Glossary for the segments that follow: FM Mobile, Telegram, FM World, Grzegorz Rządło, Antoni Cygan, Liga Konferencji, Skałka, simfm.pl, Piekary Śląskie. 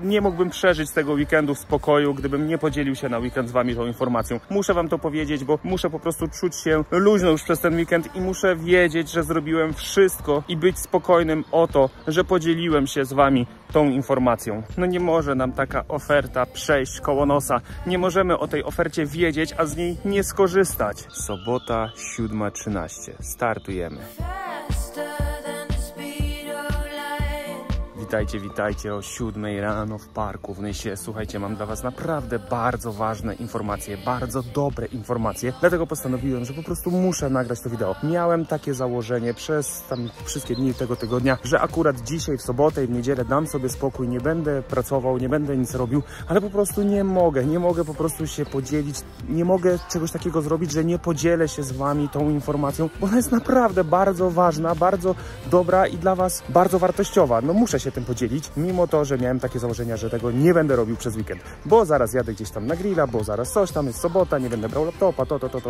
Nie mógłbym przeżyć tego weekendu w spokoju, gdybym nie podzielił się na weekend z wami tą informacją. Muszę wam to powiedzieć, bo muszę po prostu czuć się luźno już przez ten weekend i muszę wiedzieć, że zrobiłem wszystko i być spokojnym o to, że podzieliłem się z wami tą informacją. No nie może nam taka oferta przejść koło nosa. Nie możemy o tej ofercie wiedzieć, a z niej nie skorzystać. Sobota 7:13. Startujemy. Witajcie o 7 rano w parku w Nysie. Słuchajcie, mam dla was naprawdę bardzo ważne informacje, bardzo dobre informacje, dlatego postanowiłem, że po prostu muszę nagrać to wideo. Miałem takie założenie przez tam wszystkie dni tego tygodnia, że akurat dzisiaj w sobotę i w niedzielę dam sobie spokój, nie będę pracował, nie będę nic robił, ale po prostu nie mogę po prostu się podzielić, nie mogę czegoś takiego zrobić, że nie podzielę się z wami tą informacją, bo ona jest naprawdę bardzo ważna, bardzo dobra i dla was bardzo wartościowa. No muszę się tym podzielić, mimo to, że miałem takie założenia, że tego nie będę robił przez weekend, bo zaraz jadę gdzieś tam na grilla, bo zaraz coś tam, jest sobota, nie będę brał laptopa,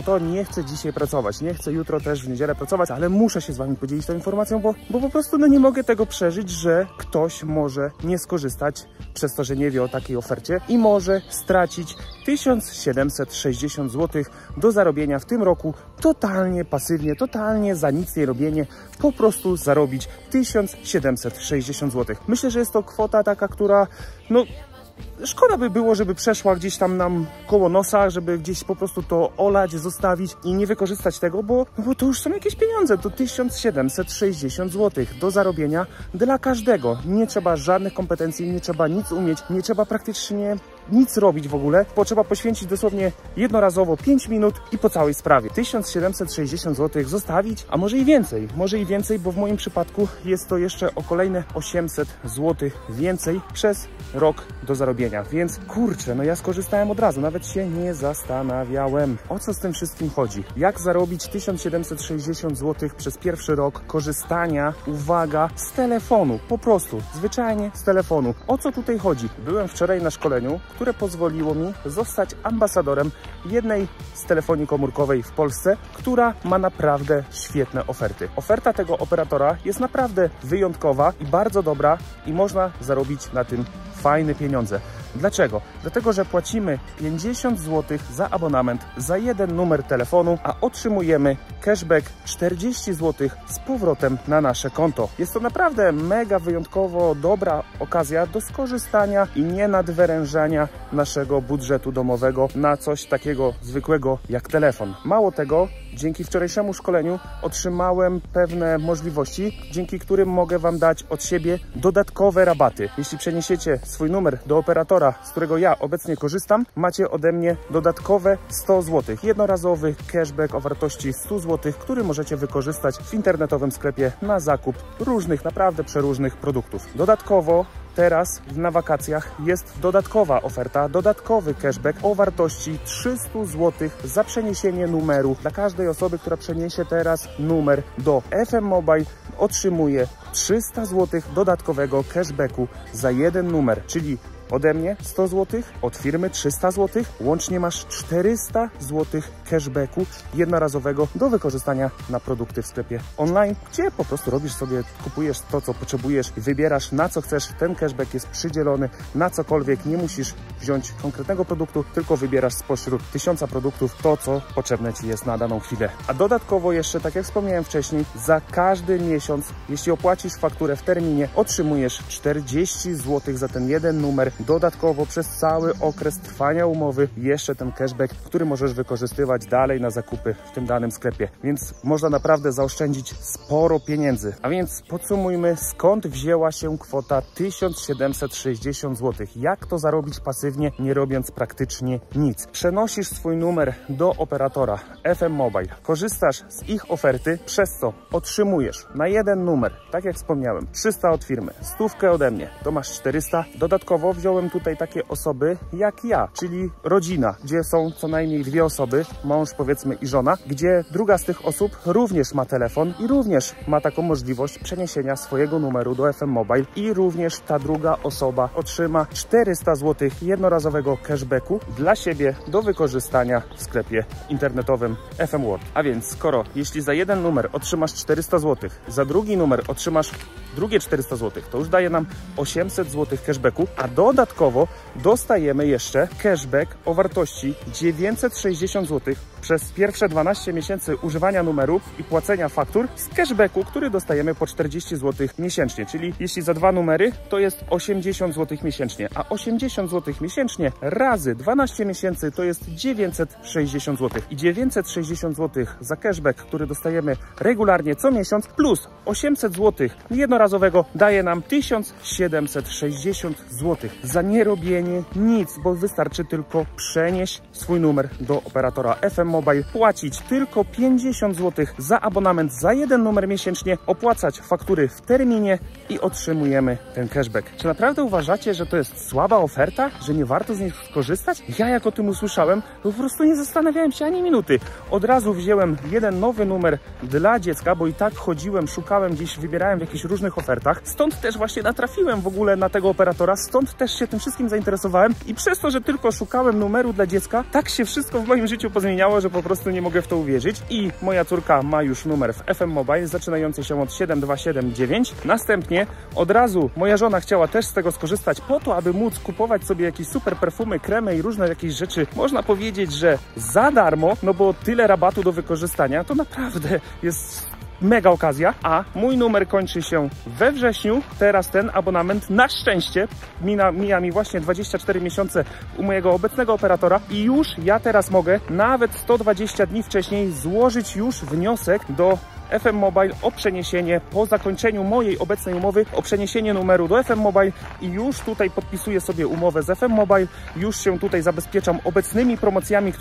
to, nie chcę dzisiaj pracować, nie chcę jutro też w niedzielę pracować, ale muszę się z wami podzielić tą informacją, bo po prostu no nie mogę tego przeżyć, że ktoś może nie skorzystać przez to, że nie wie o takiej ofercie i może stracić 1760 zł do zarobienia w tym roku totalnie pasywnie, totalnie za nic nie robienie, po prostu zarobić 1760 zł. Myślę, że jest to kwota taka, która no szkoda by było, żeby przeszła gdzieś tam nam koło nosa, żeby gdzieś po prostu to olać, zostawić i nie wykorzystać tego, bo to już są jakieś pieniądze. To 1760 zł do zarobienia dla każdego. Nie trzeba żadnych kompetencji, nie trzeba nic umieć, nie trzeba praktycznie nic robić w ogóle, bo trzeba poświęcić dosłownie jednorazowo 5 minut i po całej sprawie. 1760 zł zostawić, a może i więcej, bo w moim przypadku jest to jeszcze o kolejne 800 zł więcej przez rok do zarobienia, więc kurczę, no ja skorzystałem od razu, nawet się nie zastanawiałem, o co z tym wszystkim chodzi. Jak zarobić 1760 zł przez pierwszy rok korzystania, uwaga, z telefonu, po prostu, zwyczajnie z telefonu. O co tutaj chodzi? Byłem wczoraj na szkoleniu, które pozwoliło mi zostać ambasadorem jednej z telefonii komórkowej w Polsce, która ma naprawdę świetne oferty. Oferta tego operatora jest naprawdę wyjątkowa i bardzo dobra i można zarobić na tym fajne pieniądze. Dlaczego? Dlatego, że płacimy 50 zł za abonament, za jeden numer telefonu, a otrzymujemy cashback 40 zł z powrotem na nasze konto. Jest to naprawdę mega wyjątkowo dobra okazja do skorzystania i nie nadwyrężania naszego budżetu domowego na coś takiego zwykłego jak telefon. Mało tego, dzięki wczorajszemu szkoleniu otrzymałem pewne możliwości, dzięki którym mogę wam dać od siebie dodatkowe rabaty. Jeśli przeniesiecie swój numer do operatora, z którego ja obecnie korzystam, macie ode mnie dodatkowe 100 zł. Jednorazowy cashback o wartości 100 zł, który możecie wykorzystać w internetowym sklepie na zakup różnych, naprawdę przeróżnych produktów. Dodatkowo teraz na wakacjach jest dodatkowa oferta, dodatkowy cashback o wartości 300 zł za przeniesienie numeru. Dla każdej osoby, która przeniesie teraz numer do FM Mobile, otrzymuje 300 zł dodatkowego cashbacku za jeden numer, czyli ode mnie 100 zł, od firmy 300 zł, łącznie masz 400 zł cashbacku jednorazowego do wykorzystania na produkty w sklepie online, gdzie po prostu robisz sobie, kupujesz to, co potrzebujesz, wybierasz na co chcesz, ten cashback jest przydzielony na cokolwiek, nie musisz wziąć konkretnego produktu, tylko wybierasz spośród 1000 produktów to, co potrzebne ci jest na daną chwilę. A dodatkowo jeszcze, tak jak wspomniałem wcześniej, za każdy miesiąc, jeśli opłacisz fakturę w terminie, otrzymujesz 40 zł za ten jeden numer. Dodatkowo przez cały okres trwania umowy jeszcze ten cashback, który możesz wykorzystywać dalej na zakupy w tym danym sklepie. Więc można naprawdę zaoszczędzić sporo pieniędzy. A więc podsumujmy, skąd wzięła się kwota 1760 zł. Jak to zarobić pasywnie, nie robiąc praktycznie nic? Przenosisz swój numer do operatora FM Mobile, korzystasz z ich oferty, przez co otrzymujesz na jeden numer, tak jak wspomniałem, 300 od firmy, 100 ode mnie, to masz 400. Dodatkowo wziąłem tutaj takie osoby jak ja, czyli rodzina, gdzie są co najmniej dwie osoby, mąż powiedzmy i żona, gdzie druga z tych osób również ma telefon i również ma taką możliwość przeniesienia swojego numeru do FM Mobile i również ta druga osoba otrzyma 400 zł jednorazowego cashbacku dla siebie do wykorzystania w sklepie internetowym FM World. A więc skoro, jeśli za jeden numer otrzymasz 400 zł, za drugi numer otrzymasz drugie 400 zł. To już daje nam 800 zł cashbacku, a dodatkowo dostajemy jeszcze cashback o wartości 960 zł przez pierwsze 12 miesięcy używania numeru i płacenia faktur z cashbacku, który dostajemy po 40 zł miesięcznie. Czyli jeśli za dwa numery, to jest 80 zł miesięcznie, a 80 zł miesięcznie razy 12 miesięcy to jest 960 zł. I 960 zł za cashback, który dostajemy regularnie co miesiąc, plus 800 zł jednorazowego daje nam 1760 zł za nierobienie nic, bo wystarczy tylko przenieść swój numer do operatora FM Mobile, płacić tylko 50 zł za abonament za jeden numer miesięcznie, opłacać faktury w terminie i otrzymujemy ten cashback. Czy naprawdę uważacie, że to jest słaba oferta? Że nie warto z niej skorzystać? Ja jak o tym usłyszałem, to po prostu nie zastanawiałem się ani minuty. Od razu wziąłem jeden nowy numer dla dziecka, bo i tak chodziłem, szukałem gdzieś, wybierałem w jakichś różnych ofertach. Stąd też właśnie natrafiłem w ogóle na tego operatora, stąd też się tym wszystkim zainteresowałem i przez to, że tylko szukałem numeru dla dziecka, tak się wszystko w moim życiu pozmieniało, że po prostu nie mogę w to uwierzyć. I moja córka ma już numer w FM Mobile zaczynający się od 7279. Następnie od razu moja żona chciała też z tego skorzystać po to, aby móc kupować sobie jakieś super perfumy, kremy i różne jakieś rzeczy. Można powiedzieć, że za darmo, no bo tyle rabatu do wykorzystania, to naprawdę jest mega okazja, a mój numer kończy się we wrześniu. Teraz ten abonament na szczęście mija mi właśnie 24 miesiące u mojego obecnego operatora i już ja teraz mogę, nawet 120 dni wcześniej, złożyć już wniosek do FM Mobile o przeniesienie, po zakończeniu mojej obecnej umowy, o przeniesienie numeru do FM Mobile i już tutaj podpisuję sobie umowę z FM Mobile, już się tutaj zabezpieczam obecnymi promocjami,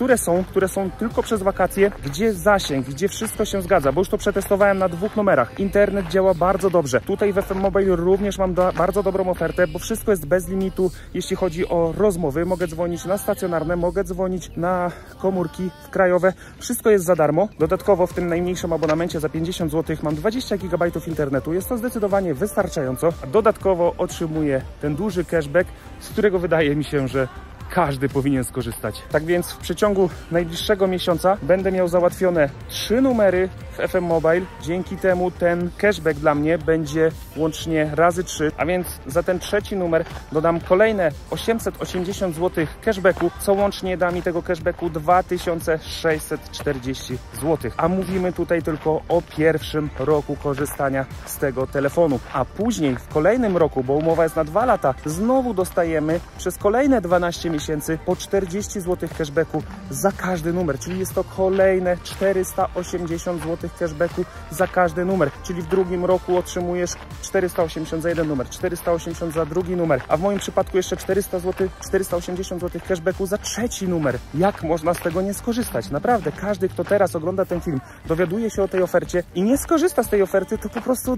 które są tylko przez wakacje, gdzie zasięg, gdzie wszystko się zgadza, bo już to przetestowałem na dwóch numerach. Internet działa bardzo dobrze. Tutaj w FM Mobile również mam bardzo dobrą ofertę, bo wszystko jest bez limitu, jeśli chodzi o rozmowy. Mogę dzwonić na stacjonarne, mogę dzwonić na komórki krajowe. Wszystko jest za darmo. Dodatkowo w tym najmniejszym abonamencie za 50 zł mam 20 GB internetu, jest to zdecydowanie wystarczająco. Dodatkowo otrzymuję ten duży cashback, z którego wydaje mi się, że każdy powinien skorzystać. Tak więc w przeciągu najbliższego miesiąca będę miał załatwione 3 numery w FM Mobile. Dzięki temu ten cashback dla mnie będzie łącznie razy 3, a więc za ten trzeci numer dodam kolejne 880 zł cashbacku, co łącznie da mi tego cashbacku 2640 zł. A mówimy tutaj tylko o pierwszym roku korzystania z tego telefonu. A później w kolejnym roku, bo umowa jest na 2 lata, znowu dostajemy przez kolejne 12 miesięcy po 40 zł cashbacku za każdy numer, czyli jest to kolejne 480 zł cashbacku za każdy numer, czyli w drugim roku otrzymujesz 480 za jeden numer, 480 za drugi numer, a w moim przypadku jeszcze 400 zł, 480 zł cashbacku za trzeci numer. Jak można z tego nie skorzystać? Naprawdę, każdy, kto teraz ogląda ten film, dowiaduje się o tej ofercie i nie skorzysta z tej oferty, to po prostu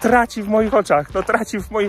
traci w moich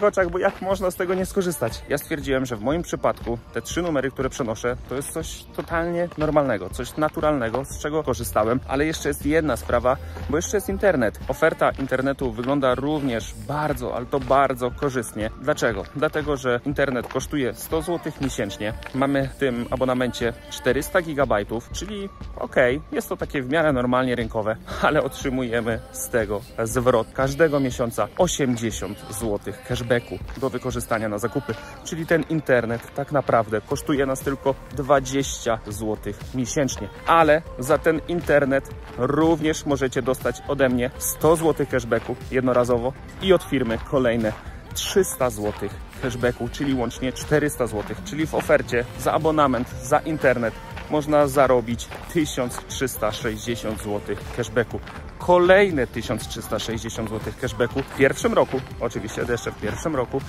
oczach, bo jak można z tego nie skorzystać? Ja stwierdziłem, że w moim przypadku te 3 numery, które przenoszę, to jest coś totalnie normalnego, coś naturalnego, z czego korzystałem, ale jeszcze jest jedna sprawa, bo jeszcze jest internet. Oferta internetu wygląda również bardzo, ale to bardzo korzystnie. Dlaczego? Dlatego, że internet kosztuje 100 zł miesięcznie, mamy w tym abonamencie 400 GB, czyli okej, jest to takie w miarę normalnie rynkowe, ale otrzymujemy z tego zwrot każdego miesiąca 80 zł cashbacku do wykorzystania na zakupy, czyli ten internet tak naprawdę kosztuje nas tylko 20 zł miesięcznie, ale za ten internet również możecie dostać ode mnie 100 zł cashbacku jednorazowo i od firmy kolejne 300 zł cashbacku, czyli łącznie 400 zł, czyli w ofercie za abonament, za internet można zarobić 1360 zł cashbacku. Kolejne 1360 zł cashbacku w pierwszym roku, oczywiście jeszcze w pierwszym roku,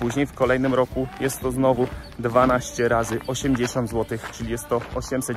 później w kolejnym roku jest to znowu 12 razy 80 zł, czyli jest to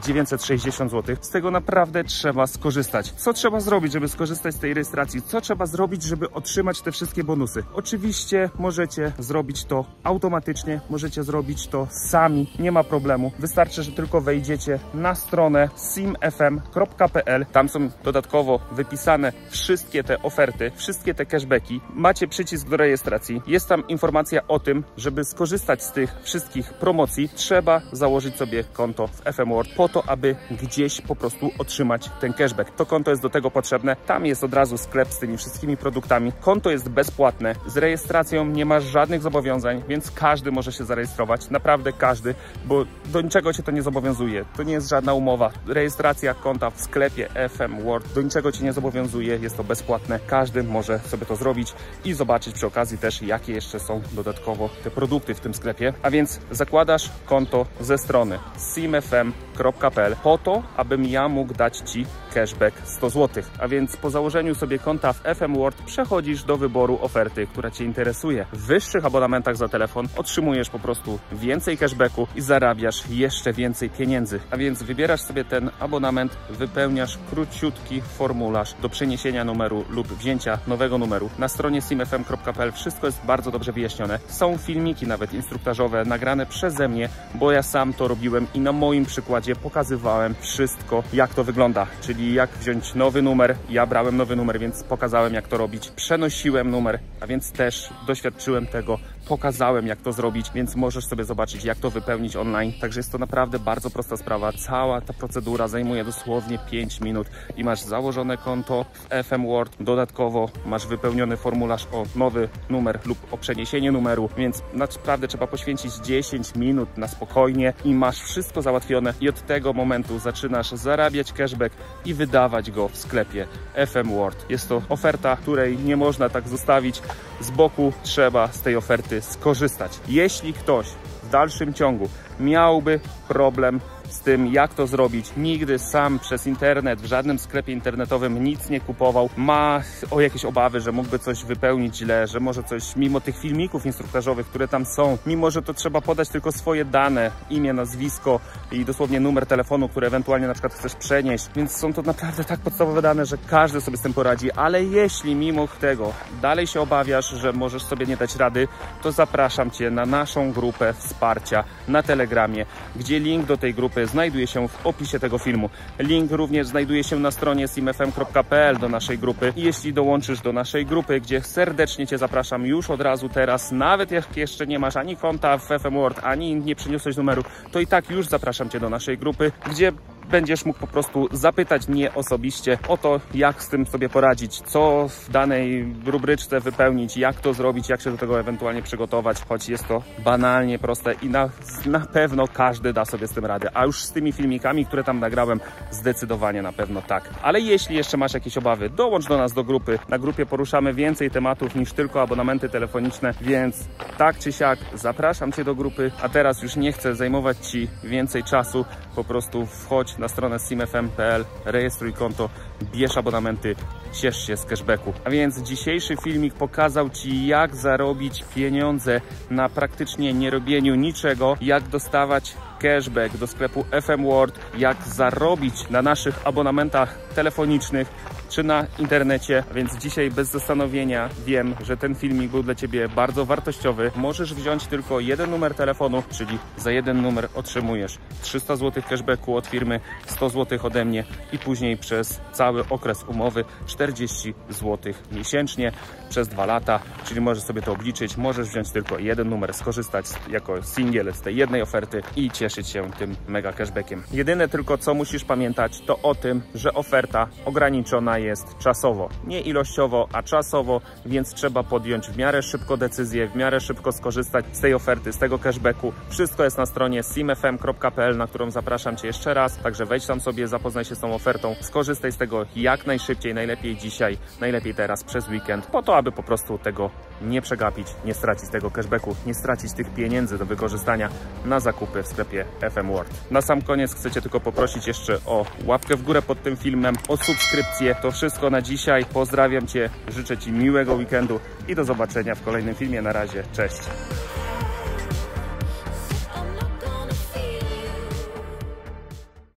960 zł. Z tego naprawdę trzeba skorzystać. Co trzeba zrobić, żeby skorzystać z tej rejestracji? Co trzeba zrobić, żeby otrzymać te wszystkie bonusy? Oczywiście możecie zrobić to automatycznie, możecie zrobić to sami, nie ma problemu. Wystarczy, że tylko wejdziecie na stronę simfm.pl. Tam są dodatkowo wypisane wszystkie te oferty, wszystkie te cashbacki. Macie przycisk do rejestracji, jest tam informacja o tym, żeby skorzystać z tych wszystkich promocji, trzeba założyć sobie konto w FM World po to, aby gdzieś po prostu otrzymać ten cashback. To konto jest do tego potrzebne. Tam jest od razu sklep z tymi wszystkimi produktami. Konto jest bezpłatne. Z rejestracją nie masz żadnych zobowiązań, więc każdy może się zarejestrować. Naprawdę każdy, bo do niczego cię to nie zobowiązuje. To nie jest żadna umowa. Rejestracja konta w sklepie FM World do niczego cię nie zobowiązuje. Jest to bezpłatne. Każdy może sobie to zrobić i zobaczyć przy okazji też, jakie jeszcze są dodatkowo te produkty w tym sklepie. A więc zakładasz konto ze strony simfm.pl po to, abym ja mógł dać ci cashback 100 zł. A więc po założeniu sobie konta w FM World przechodzisz do wyboru oferty, która cię interesuje. W wyższych abonamentach za telefon otrzymujesz po prostu więcej cashbacku i zarabiasz jeszcze więcej pieniędzy. A więc wybierasz sobie ten abonament, wypełniasz króciutki formularz do przeniesienia numeru lub wzięcia nowego numeru. Na stronie simfm.pl wszystko jest bardzo dobrze wyjaśnione. Są filmiki nawet instruktażowe nagrane przeze mnie, bo ja sam to robiłem i na moim przykładzie pokazywałem wszystko, jak to wygląda. Czyli jak wziąć nowy numer. Ja brałem nowy numer, więc pokazałem, jak to robić. Przenosiłem numer, a więc też doświadczyłem tego. Pokazałem, jak to zrobić, więc możesz sobie zobaczyć, jak to wypełnić online. Także jest to naprawdę bardzo prosta sprawa. Cała ta procedura zajmuje dosłownie 5 minut i masz założone konto w FM World. Dodatkowo masz wypełniony formularz o nowy numer lub o przeniesienie numeru, więc naprawdę trzeba poświęcić 10 minut na spokojnie i masz wszystko załatwione i od tego momentu zaczynasz zarabiać cashback i wydawać go w sklepie FM World. Jest to oferta, której nie można tak zostawić z boku, trzeba z tej oferty skorzystać. Jeśli ktoś w dalszym ciągu miałby problem z tym, jak to zrobić, nigdy sam przez internet, w żadnym sklepie internetowym nic nie kupował, ma jakieś obawy, że mógłby coś wypełnić źle, że może coś, mimo tych filmików instruktażowych, które tam są, mimo że to trzeba podać tylko swoje dane, imię, nazwisko i dosłownie numer telefonu, który ewentualnie na przykład chcesz przenieść, więc są to naprawdę tak podstawowe dane, że każdy sobie z tym poradzi, ale jeśli mimo tego dalej się obawiasz, że możesz sobie nie dać rady, to zapraszam cię na naszą grupę wsparcia na Telegramie, gdzie link do tej grupy znajduje się w opisie tego filmu. Link również znajduje się na stronie simfm.pl do naszej grupy. I jeśli dołączysz do naszej grupy, gdzie serdecznie cię zapraszam już od razu teraz, nawet jak jeszcze nie masz ani konta w FM World, ani nie przyniosłeś numeru, to i tak już zapraszam cię do naszej grupy, gdzie będziesz mógł po prostu zapytać mnie osobiście o to, jak z tym sobie poradzić, co w danej rubryczce wypełnić, jak to zrobić, jak się do tego ewentualnie przygotować, choć jest to banalnie proste i na pewno każdy da sobie z tym radę, a już z tymi filmikami, które tam nagrałem, zdecydowanie na pewno tak. Ale jeśli jeszcze masz jakieś obawy, dołącz do nas do grupy. Na grupie poruszamy więcej tematów niż tylko abonamenty telefoniczne, więc tak czy siak zapraszam cię do grupy, a teraz już nie chcę zajmować ci więcej czasu, po prostu wchodź na stronę simfm.pl, rejestruj konto, bierz abonamenty, ciesz się z cashbacku. A więc dzisiejszy filmik pokazał ci, jak zarobić pieniądze na praktycznie nie robieniu niczego, jak dostawać cashback do sklepu FM World, jak zarobić na naszych abonamentach telefonicznych czy na internecie. A więc dzisiaj bez zastanowienia wiem, że ten filmik był dla ciebie bardzo wartościowy. Możesz wziąć tylko jeden numer telefonu, czyli za jeden numer otrzymujesz 300 zł cashbacku od firmy, 100 zł ode mnie i później przez cały okres umowy 40 zł miesięcznie przez 2 lata, czyli możesz sobie to obliczyć. Możesz wziąć tylko jeden numer, skorzystać jako singiel z tej jednej oferty i cieszyć się tym mega cashbackiem. Jedyne tylko, co musisz pamiętać, to o tym, że oferta ograniczona jest czasowo. Nie ilościowo, a czasowo, więc trzeba podjąć w miarę szybko decyzję, w miarę szybko skorzystać z tej oferty, z tego cashbacku. Wszystko jest na stronie simfm.pl, na którą zapraszam cię jeszcze raz, także wejdź tam sobie, zapoznaj się z tą ofertą, skorzystaj z tego jak najszybciej, najlepiej dzisiaj, najlepiej teraz, przez weekend, po to, aby po prostu tego nie przegapić, nie stracić tego cashbacku, nie stracić tych pieniędzy do wykorzystania na zakupy w sklepie FM World. Na sam koniec chcę cię tylko poprosić jeszcze o łapkę w górę pod tym filmem, o subskrypcję. To wszystko na dzisiaj. Pozdrawiam cię, życzę ci miłego weekendu i do zobaczenia w kolejnym filmie. Na razie, cześć!